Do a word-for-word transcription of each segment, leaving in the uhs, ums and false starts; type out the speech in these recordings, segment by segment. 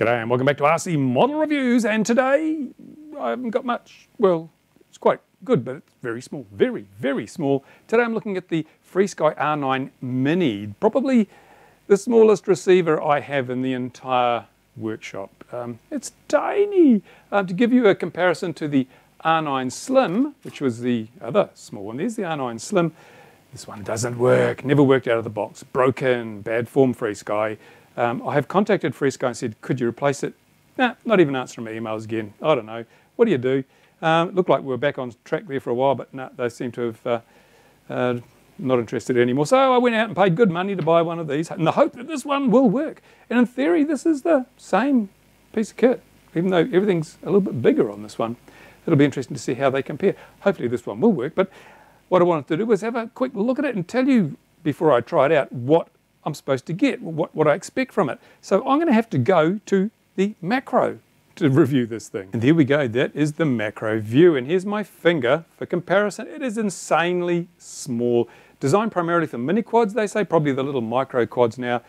G'day and welcome back to R C Model Reviews, and today I haven't got much. Well, it's quite good, but it's very small, very, very small. Today I'm looking at the FrSky R nine Mini, probably the smallest receiver I have in the entire workshop. Um, it's tiny. Uh, to give you a comparison to the R nine Slim, which was the other small one, there's the R nine Slim. This one doesn't work, never worked out of the box, broken, bad form FrSky. Um, I have contacted FrSky and said, could you replace it? Nah, not even answering my emails again. I don't know. What do you do? Um, looked like we were back on track there for a while, but nah, they seem to have uh, uh, not interested anymore. So I went out and paid good money to buy one of these in the hope that this one will work. And in theory, this is the same piece of kit, even though everything's a little bit bigger on this one. It'll be interesting to see how they compare. Hopefully this one will work, but what I wanted to do was have a quick look at it and tell you, before I try it out, what I'm supposed to get, what, what I expect from it. So I'm going to have to go to the macro to review this thing. And there we go, that is the macro view. And here's my finger for comparison. It is insanely small. Designed primarily for mini quads, they say, probably the little micro quads now.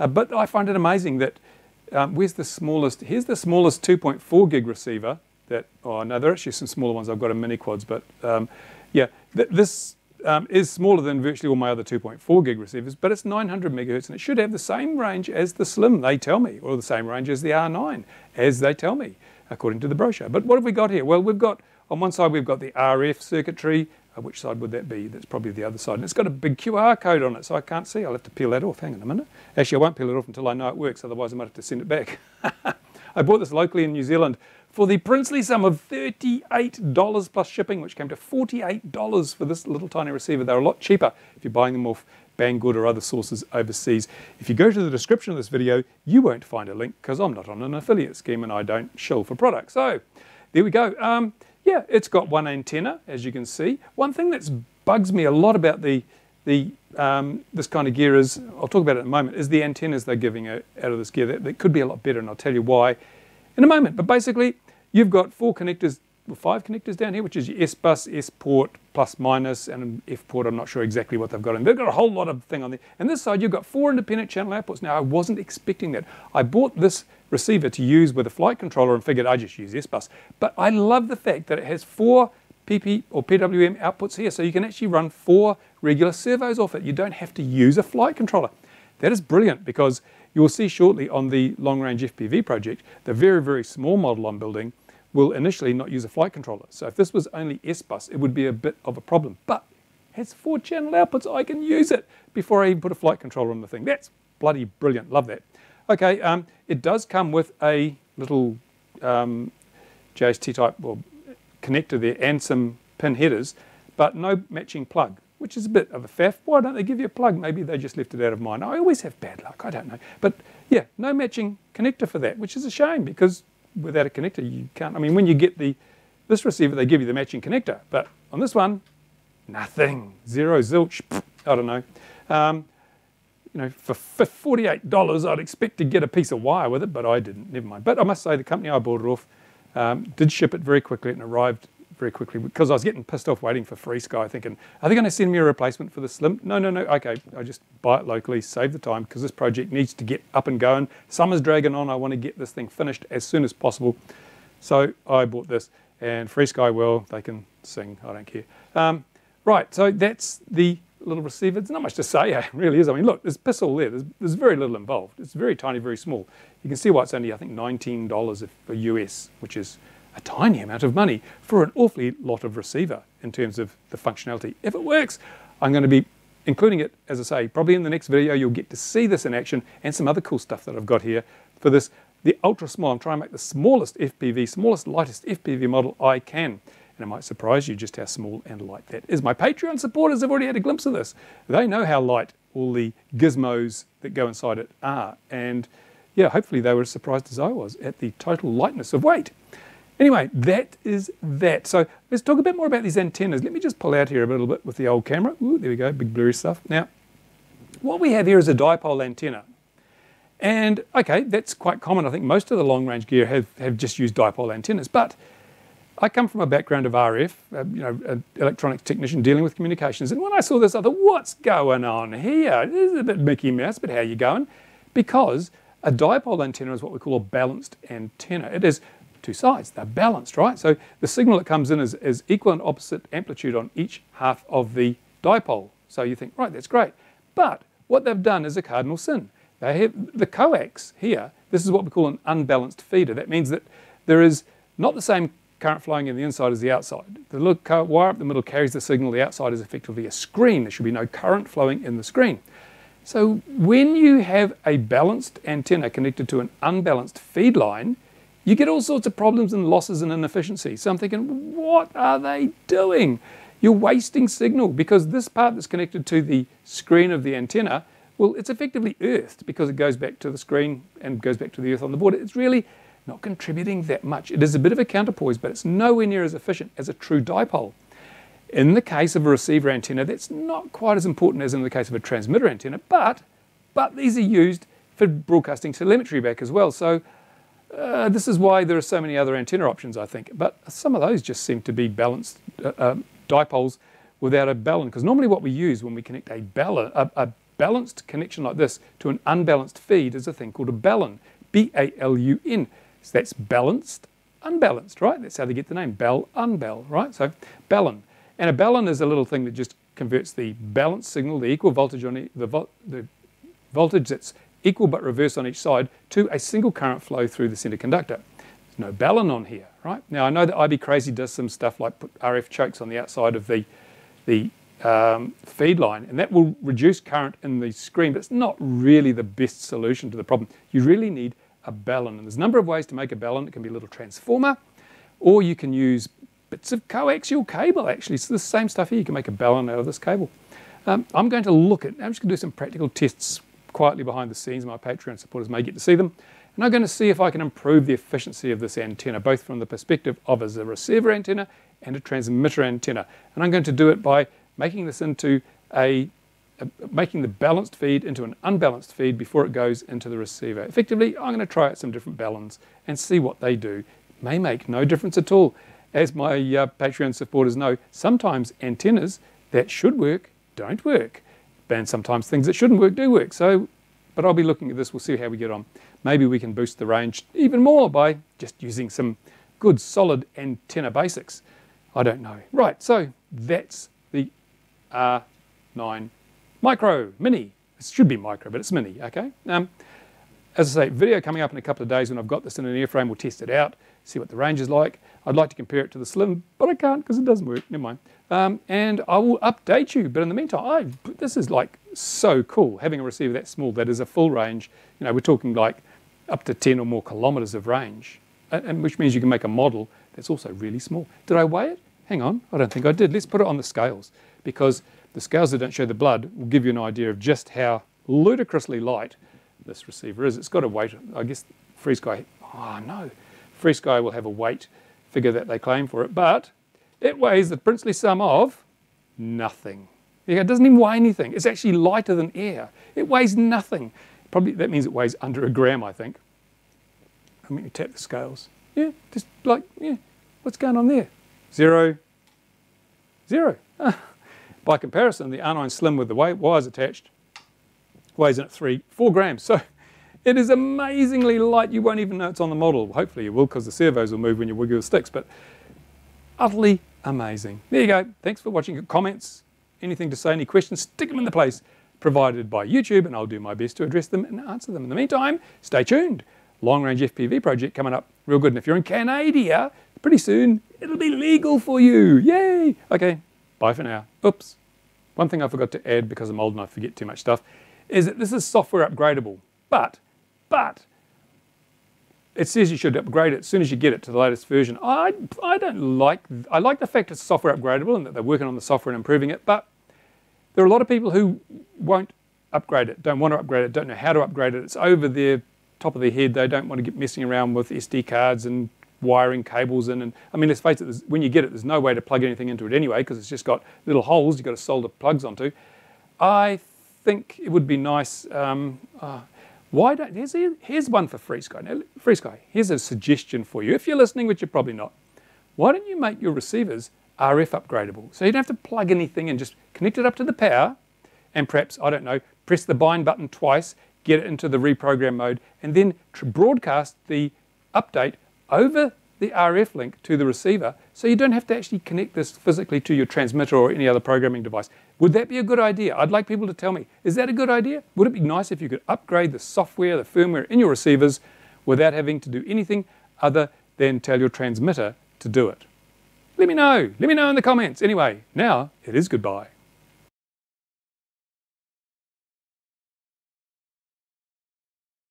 Uh, but I find it amazing that, um, where's the smallest, here's the smallest two point four gig receiver that, oh no, there are actually some smaller ones I've got in mini quads, but um, yeah, th this, Um, is smaller than virtually all my other two point four gig receivers, but it's nine hundred megahertz, and it should have the same range as the Slim, they tell me, or the same range as the R nine, as they tell me, according to the brochure. But what have we got here? Well, we've got, on one side, we've got the R F circuitry. Uh, which side would that be? That's probably the other side. And it's got a big Q R code on it, so I can't see. I'll have to peel that off. Hang on a minute. Actually, I won't peel it off until I know it works, otherwise I might have to send it back. I bought this locally in New Zealand for the princely sum of thirty-eight dollars plus shipping, which came to forty-eight dollars for this little tiny receiver. They're a lot cheaper if you're buying them off Banggood or other sources overseas. If you go to the description of this video, you won't find a link because I'm not on an affiliate scheme and I don't shill for products. So there we go. Um, yeah, it's got one antenna, as you can see. One thing that bugs me a lot about the The, um, this kind of gear is, I'll talk about it in a moment, is the antennas they're giving out of this gear. That, that could be a lot better, and I'll tell you why in a moment. But basically, you've got four connectors, well, five connectors down here, which is your S-Bus, S-Port, plus minus, and F-Port. I'm not sure exactly what they've got in. They've got a whole lot of thing on there. And this side, you've got four independent channel outputs. Now, I wasn't expecting that. I bought this receiver to use with a flight controller and figured I'd just use S-Bus. But I love the fact that it has four P P or P W M outputs here, so you can actually run four regular servos off it. You don't have to use a flight controller. That is brilliant, because you'll see shortly on the long-range F P V project, the very, very small model I'm building will initially not use a flight controller. So if this was only S-Bus, it would be a bit of a problem. But it has four channel outputs. I can use it before I even put a flight controller on the thing. That's bloody brilliant. Love that. Okay, um, it does come with a little um, J S T type, well, connector there, and some pin headers, but no matching plug, which is a bit of a faff. Why don't they give you a plug? Maybe they just left it out of mine. I always have bad luck, I don't know. But yeah, no matching connector for that, which is a shame, because without a connector you can't, I mean, when you get the, this receiver, they give you the matching connector, but on this one, nothing. Zero, zilch, I don't know. Um, you know, for forty-eight dollars I'd expect to get a piece of wire with it, but I didn't, never mind. But I must say, the company I bought it off, Um, did ship it very quickly and arrived very quickly, because I was getting pissed off waiting for FrSky, thinking, are they going to send me a replacement for the Slim? No, no, no, okay, I just buy it locally, save the time, because this project needs to get up and going. Summer's dragging on, I want to get this thing finished as soon as possible. So I bought this, and FrSky, well, they can sing, I don't care. Um, right, so that's the little receiver. There's not much to say, it really is. I mean, look, there's piss all there. There's, there's very little involved. It's very tiny, very small. You can see why it's only, I think, nineteen dollars for U S, which is a tiny amount of money for an awfully lot of receiver in terms of the functionality. If it works, I'm going to be including it, as I say, probably in the next video. You'll get to see this in action and some other cool stuff that I've got here for this, the ultra small. I'm trying to make the smallest F P V, smallest, lightest F P V model I can. And it might surprise you just how small and light that is. My Patreon supporters have already had a glimpse of this. They know how light all the gizmos that go inside it are. And yeah, hopefully they were as surprised as I was at the total lightness of weight. Anyway, that is that. So let's talk a bit more about these antennas. Let me just pull out here a little bit with the old camera. Ooh, there we go, big blurry stuff. Now, what we have here is a dipole antenna. And okay, that's quite common. I think most of the long-range gear have, have just used dipole antennas. But I come from a background of R F, uh, you know, an electronics technician dealing with communications, and when I saw this, I thought, what's going on here? This is a bit Mickey Mouse, but how are you going? Because A dipole antenna is what we call a balanced antenna. It is two sides, they're balanced, right? So the signal that comes in is, is equal and opposite amplitude on each half of the dipole. So you think, right, that's great. But what they've done is a cardinal sin. They have the coax here, this is what we call an unbalanced feeder. That means that there is not the same current flowing in the inside as the outside. The little wire up the middle carries the signal, the outside is effectively a screen. There should be no current flowing in the screen. So when you have a balanced antenna connected to an unbalanced feed line, you get all sorts of problems and losses and inefficiency. So I'm thinking, what are they doing? You're wasting signal because this part that's connected to the screen of the antenna, well, it's effectively earthed because it goes back to the screen and goes back to the earth on the board. It's really not contributing that much. It is a bit of a counterpoise, but it's nowhere near as efficient as a true dipole. In the case of a receiver antenna, that's not quite as important as in the case of a transmitter antenna, but, but these are used for broadcasting telemetry back as well. So uh, this is why there are so many other antenna options, I think. But some of those just seem to be balanced uh, um, dipoles without a balun, because normally what we use when we connect a, balun, a, a balanced connection like this to an unbalanced feed is a thing called a balun, B A L U N. So that's balanced, unbalanced, right? That's how they get the name, bal, unbal, right? So balun. And a balun is a little thing that just converts the balanced signal, the equal voltage on e the, vo the voltage that's equal but reverse on each side, to a single current flow through the center conductor. There's no balun on here, right? Now I know that I B Crazy does some stuff like put R F chokes on the outside of the the um, feed line, and that will reduce current in the screen, but it's not really the best solution to the problem. You really need a balun, and there's a number of ways to make a balun. It can be a little transformer, or you can use bits of coaxial cable, actually. So the same stuff here, you can make a balun out of this cable. Um, I'm going to look at, I'm just going to do some practical tests quietly behind the scenes. My Patreon supporters may get to see them. And I'm going to see if I can improve the efficiency of this antenna, both from the perspective of as a receiver antenna and a transmitter antenna. And I'm going to do it by making this into a, a making the balanced feed into an unbalanced feed before it goes into the receiver. Effectively, I'm going to try out some different baluns and see what they do. It may make no difference at all. As my uh, Patreon supporters know, sometimes antennas that should work don't work. And sometimes things that shouldn't work do work. So, but I'll be looking at this. We'll see how we get on. Maybe we can boost the range even more by just using some good solid antenna basics. I don't know. Right, so that's the R nine Micro, Mini. It should be Micro, but it's Mini, okay? Um, as I say, video coming up in a couple of days when I've got this in an airframe. We'll test it out, see what the range is like. I'd like to compare it to the Slim, but I can't because it doesn't work. Never mind. Um, and I will update you. But in the meantime, I, this is like so cool, having a receiver that small that is a full range. You know, we're talking like up to ten or more kilometers of range, and, and which means you can make a model that's also really small. Did I weigh it? Hang on. I don't think I did. Let's put it on the scales, because the scales that don't show the blood will give you an idea of just how ludicrously light this receiver is. It's got a weight. I guess FrSky, oh no, FrSky will have a weight figure that they claim for it, but it weighs the princely sum of nothing. It doesn't even weigh anything. It's actually lighter than air. It weighs nothing. Probably that means it weighs under a gram, I think. I mean, you tap the scales. Yeah, just like, yeah, what's going on there? Zero, zero. By comparison, the R nine Slim with the wires attached weighs in at three, four grams. So it is amazingly light. You won't even know it's on the model. Hopefully you will, because the servos will move when you wiggle the sticks. But utterly amazing. There you go. Thanks for watching. Comments, anything to say, any questions, stick them in the place provided by YouTube, and I'll do my best to address them and answer them. In the meantime, stay tuned. Long range F P V project coming up real good. And if you're in Canada, pretty soon it'll be legal for you. Yay! Okay, bye for now. Oops. One thing I forgot to add, because I'm old and I forget too much stuff, is that this is software upgradable, but, but, it says you should upgrade it as soon as you get it to the latest version. I, I don't like, I like the fact it's software upgradable and that they're working on the software and improving it, but there are a lot of people who won't upgrade it, don't want to upgrade it, don't know how to upgrade it. It's over their top of their head. They don't want to get messing around with S D cards and wiring cables in. And I mean, let's face it, when you get it, there's no way to plug anything into it anyway, because it's just got little holes you've got to solder plugs onto. I think it would be nice, um, uh, Why don't, here's, here's one for FrSky. Now, FrSky, here's a suggestion for you. If you're listening, which you're probably not, why don't you make your receivers R F upgradable? So you don't have to plug anything in, just connect it up to the power and perhaps, I don't know, press the bind button twice, get it into the reprogram mode, and then broadcast the update over the R F link to the receiver, so you don't have to actually connect this physically to your transmitter or any other programming device. Would that be a good idea? I'd like people to tell me, is that a good idea? Would it be nice if you could upgrade the software, the firmware in your receivers without having to do anything other than tell your transmitter to do it? Let me know. Let me know in the comments. Anyway, now it is goodbye.